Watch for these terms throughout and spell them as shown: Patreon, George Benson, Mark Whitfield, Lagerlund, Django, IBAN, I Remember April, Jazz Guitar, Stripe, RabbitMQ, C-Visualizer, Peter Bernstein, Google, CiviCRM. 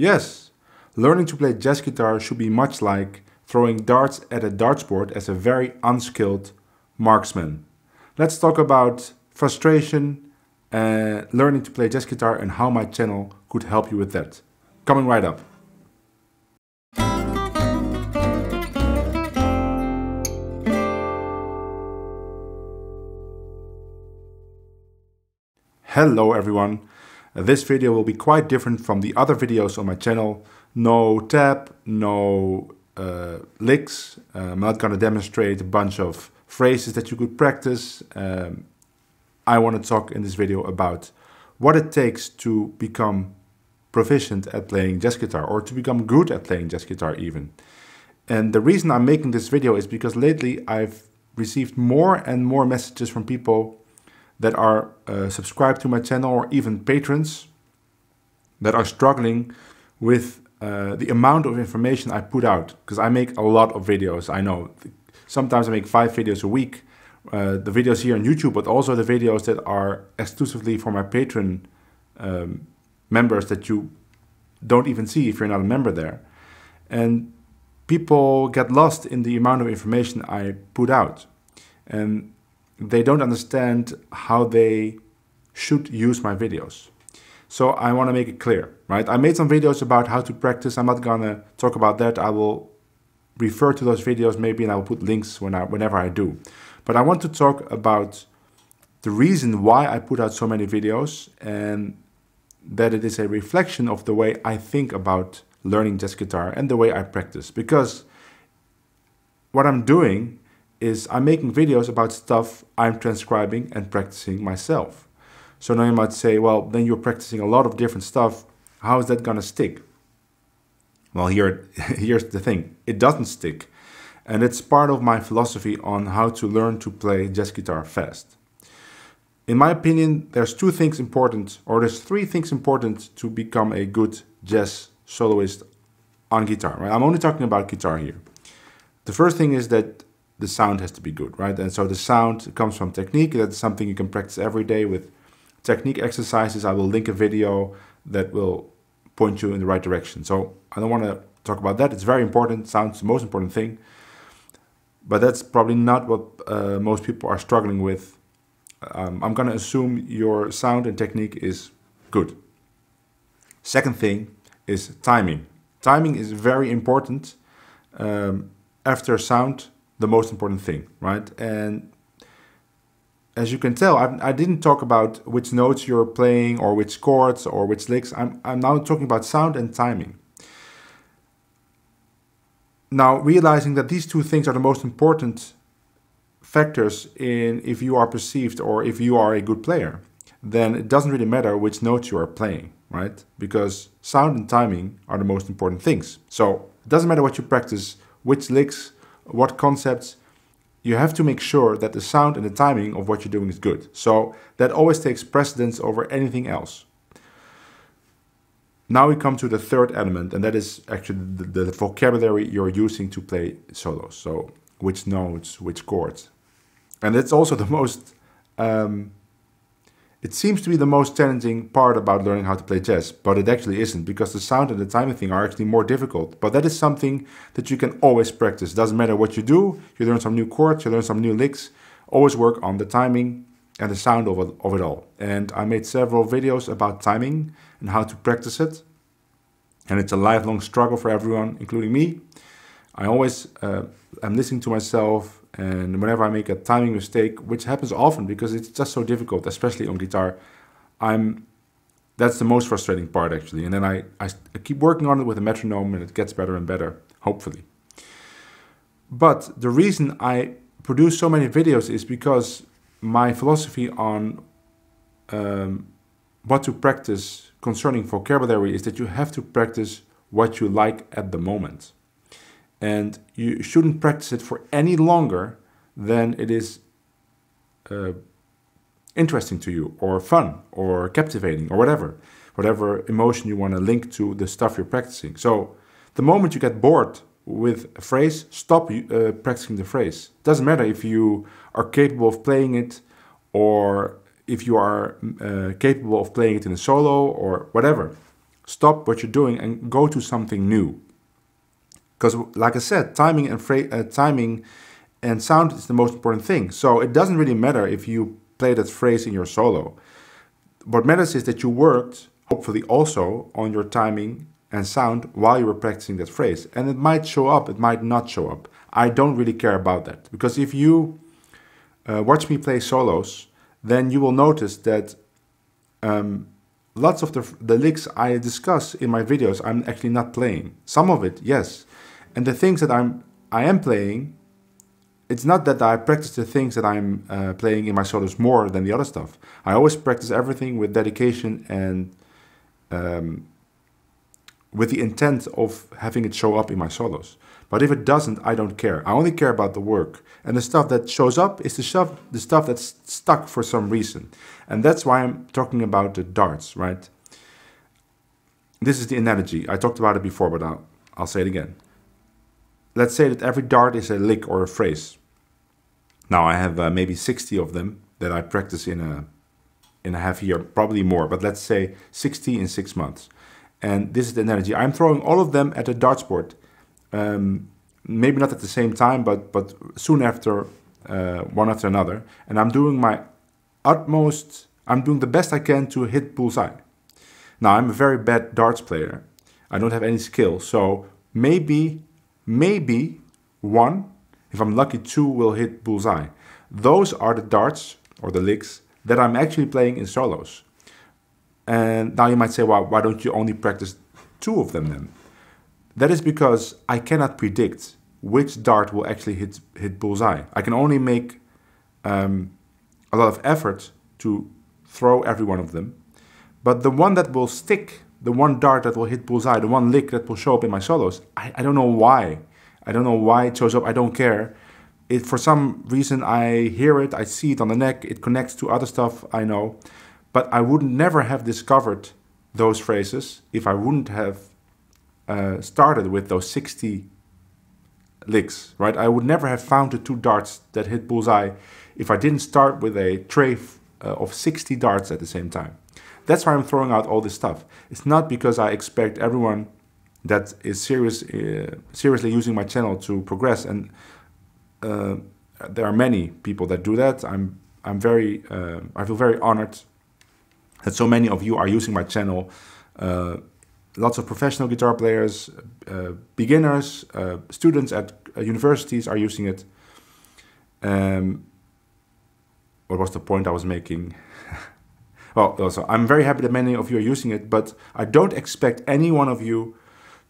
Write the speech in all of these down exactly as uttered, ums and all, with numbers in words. Yes, learning to play jazz guitar should be much like throwing darts at a dartboard as a very unskilled marksman. Let's talk about frustration, uh, learning to play jazz guitar, and how my channel could help you with that. Coming right up. Hello everyone. This video will be quite different from the other videos on my channel. No tab, no uh, licks. Uh, I'm not going to demonstrate a bunch of phrases that you could practice. Um, I want to talk in this video about what it takes to become proficient at playing jazz guitar, or to become good at playing jazz guitar even. And the reason I'm making this video is because lately I've received more and more messages from people that are uh, subscribed to my channel, or even patrons, that are struggling with uh, the amount of information I put out. Because I make a lot of videos, I know. Sometimes I make five videos a week. Uh, the videos here on YouTube, but also the videos that are exclusively for my Patreon um, members that you don't even see if you're not a member there. And people get lost in the amount of information I put out. And they don't understand how they should use my videos. So I want to make it clear, right? I made some videos about how to practice. I'm not going to talk about that. I will refer to those videos maybe, and I will put links when I, whenever I do. But I want to talk about the reason why I put out so many videos, and that it is a reflection of the way I think about learning jazz guitar and the way I practice. Because what I'm doing is I'm making videos about stuff I'm transcribing and practicing myself. So now you might say, well, then you're practicing a lot of different stuff. How is that gonna stick? Well, here, here's the thing. It doesn't stick. And it's part of my philosophy on how to learn to play jazz guitar fast. In my opinion, there's two things important, or there's three things important to become a good jazz soloist on guitar, right? I'm only talking about guitar here. The first thing is that the sound has to be good, right? And so the sound comes from technique. That's something you can practice every day with technique exercises. I will link a video that will point you in the right direction. So I don't want to talk about that. It's very important. Sound's the most important thing. But that's probably not what uh, most people are struggling with. Um, I'm going to assume your sound and technique is good. Second thing is timing. Timing is very important. Um, after sound, the most important thing, right? And as you can tell, I've, I didn't talk about which notes you're playing, or which chords, or which licks. I'm, I'm now talking about sound and timing. Now, realizing that these two things are the most important factors in if you are perceived or if you are a good player, then it doesn't really matter which notes you are playing, right? Because sound and timing are the most important things. So it doesn't matter what you practice, which licks, what concepts, you have to make sure that the sound and the timing of what you're doing is good. So that always takes precedence over anything else. Now we come to the third element, and that is actually the, the vocabulary you're using to play solos. So which notes, which chords. And it's also the most, um, it seems to be the most challenging part about learning how to play jazz, but it actually isn't, because the sound and the timing thing are actually more difficult. But that is something that you can always practice. Doesn't matter what you do, you learn some new chords, you learn some new licks, always work on the timing and the sound of it, of it all. And I made several videos about timing and how to practice it. And it's a lifelong struggle for everyone, including me. I always uh, am listening to myself, and whenever I make a timing mistake, which happens often because it's just so difficult, especially on guitar, I'm that's the most frustrating part actually. And then I, I keep working on it with a metronome, and it gets better and better, hopefully. But the reason I produce so many videos is because my philosophy on um, what to practice concerning vocabulary is that you have to practice what you like at the moment. And you shouldn't practice it for any longer than it is uh, interesting to you, or fun, or captivating, or whatever. Whatever emotion you want to link to the stuff you're practicing. So the moment you get bored with a phrase, stop uh, practicing the phrase. Doesn't matter if you are capable of playing it, or if you are uh, capable of playing it in a solo, or whatever. stop what you're doing and go to something new. Because, like I said, timing and uh, timing and sound is the most important thing. So it doesn't really matter if you play that phrase in your solo. What matters is that you worked, hopefully also, on your timing and sound while you were practicing that phrase. And it might show up, it might not show up. I don't really care about that. Because if you uh, watch me play solos, then you will notice that um, lots of the, the licks I discuss in my videos, I'm actually not playing. Some of it, yes. And the things that I'm, I am playing, it's not that I practice the things that I'm uh, playing in my solos more than the other stuff. I always practice everything with dedication and um, with the intent of having it show up in my solos. But if it doesn't, I don't care. I only care about the work. And the stuff that shows up is the stuff, the stuff that's stuck for some reason. And that's why I'm talking about the darts, right? This is the analogy. I talked about it before, but I'll, I'll say it again. Let's say that every dart is a lick or a phrase. Now I have uh, maybe sixty of them that I practice in a, in a half year, probably more, but let's say sixty in six months. And this is the analogy. I'm throwing all of them at a dartboard. Um, maybe not at the same time, but, but soon after, uh, one after another. And I'm doing my utmost, I'm doing the best I can to hit bullseye. Now I'm a very bad darts player. I don't have any skill, so maybe, maybe one, if I'm lucky, two will hit bullseye. Those are the darts, or the licks, that I'm actually playing in solos. And now you might say, well, why don't you only practice two of them then? That is because I cannot predict which dart will actually hit, hit bullseye. I can only make um, a lot of effort to throw every one of them. But the one that will stick, the one dart that will hit bullseye, the one lick that will show up in my solos, I, I don't know why. I don't know why it shows up. I don't care. It, for some reason, I hear it. I see it on the neck. It connects to other stuff I know. But I would never have discovered those phrases if I wouldn't have Uh, started with those sixty licks, right? I would never have found the two darts that hit bullseye if I didn't start with a tray uh, of sixty darts at the same time. That's why I'm throwing out all this stuff. It's not because I expect everyone that is serious, uh, seriously using my channel to progress, and uh, there are many people that do that. I'm, I'm very, uh, I feel very honored that so many of you are using my channel. Uh, Lots of professional guitar players, uh, beginners, uh, students at uh, universities are using it. Um, what was the point I was making? Well, also, I'm very happy that many of you are using it, but I don't expect any one of you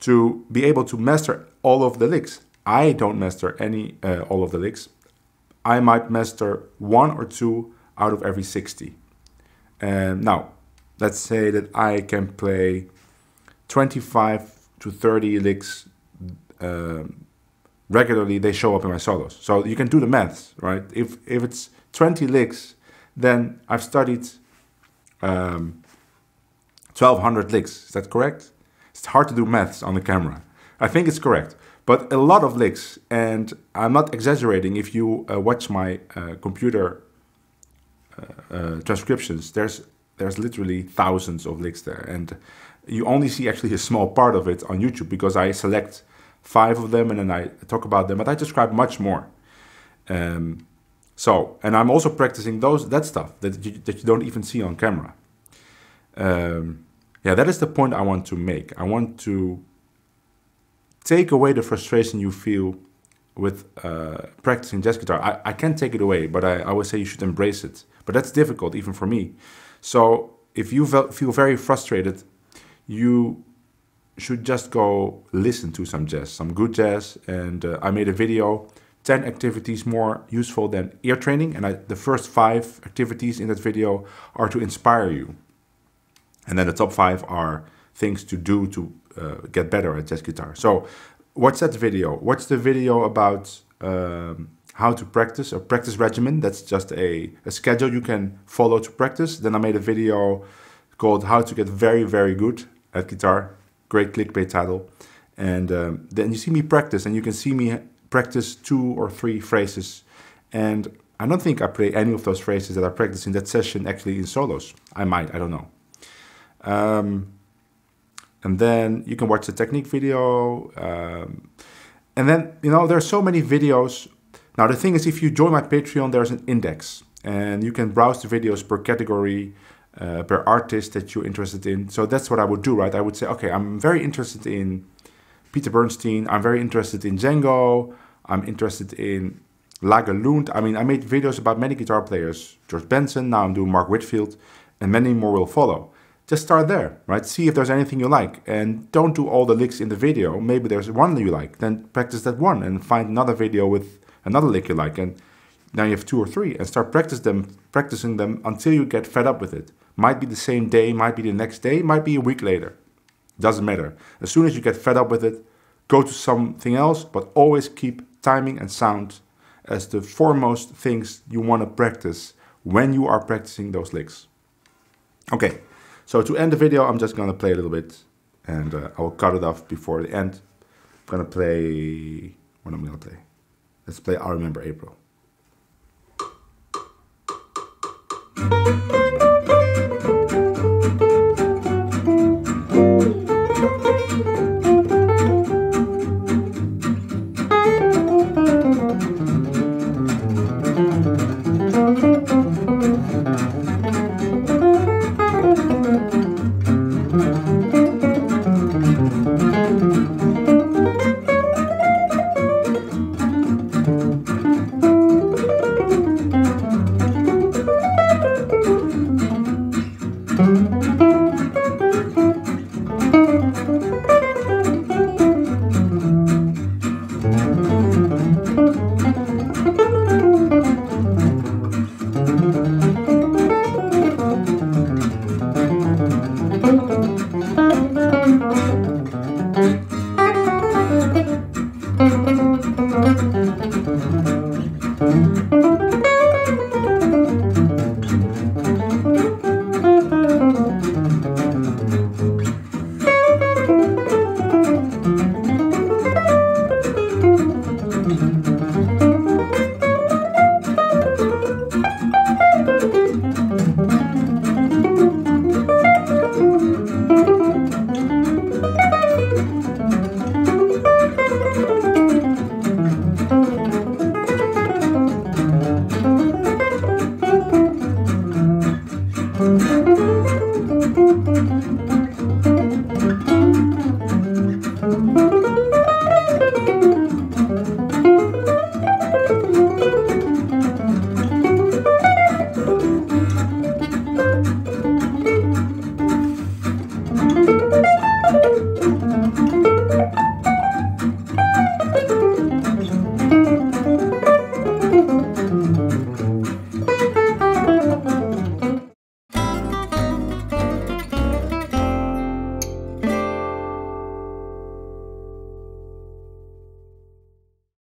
to be able to master all of the licks. I don't master any uh, all of the licks. I might master one or two out of every sixty. And now, let's say that I can play twenty-five to thirty licks uh, regularly. They show up in my solos. So you can do the maths, right? If, if it's twenty licks, then I've studied um, twelve hundred licks. Is that correct? It's hard to do maths on the camera. I think it's correct. But a lot of licks, and I'm not exaggerating. If you uh, watch my uh, computer uh, uh, transcriptions, there's, there's literally thousands of licks there. And you only see actually a small part of it on YouTube, because I select five of them and then I talk about them, but I describe much more. Um, so, and I'm also practicing those, that stuff that you, that you don't even see on camera. Um, yeah, that is the point I want to make. I want to take away the frustration you feel with uh, practicing jazz guitar. I, I can't take it away, but I, I always say you should embrace it. But that's difficult even for me. So if you feel very frustrated, you should just go listen to some jazz, some good jazz. And uh, I made a video, ten activities more useful than ear training. And I, the first five activities in that video are to inspire you. And then the top five are things to do to uh, get better at jazz guitar. So watch that video. Watch the video about um, how to practice, a practice regimen. That's just a, a schedule you can follow to practice. Then I made a video called How to Get Very, Very Good at Guitar. Great clickbait title. And um, then you see me practice, and you can see me practice two or three phrases. And I don't think I play any of those phrases that I practiced in that session actually in solos. I might, I don't know. Um, And then you can watch the technique video. Um, and then, you know, there are so many videos. Now, the thing is, if you join my Patreon, there's an index. And you can browse the videos per category, uh, per artist that you're interested in. So that's what I would do, right? I would say, okay, I'm very interested in Peter Bernstein. I'm very interested in Django. I'm interested in Lagerlund. I mean, I made videos about many guitar players. George Benson, now I'm doing Mark Whitfield, and many more will follow. Just start there, right? See if there's anything you like. And don't do all the licks in the video. Maybe there's one that you like. Then practice that one and find another video with another lick you like. And now you have two or three and start practice them, practicing them until you get fed up with it. Might be the same day, might be the next day, might be a week later. Doesn't matter. As soon as you get fed up with it, go to something else, but always keep timing and sound as the foremost things you want to practice when you are practicing those licks. Okay. So to end the video, I'm just going to play a little bit, and uh, I will cut it off before the end. I'm going to play... What am I going to play? Let's play I Remember April. Thank you.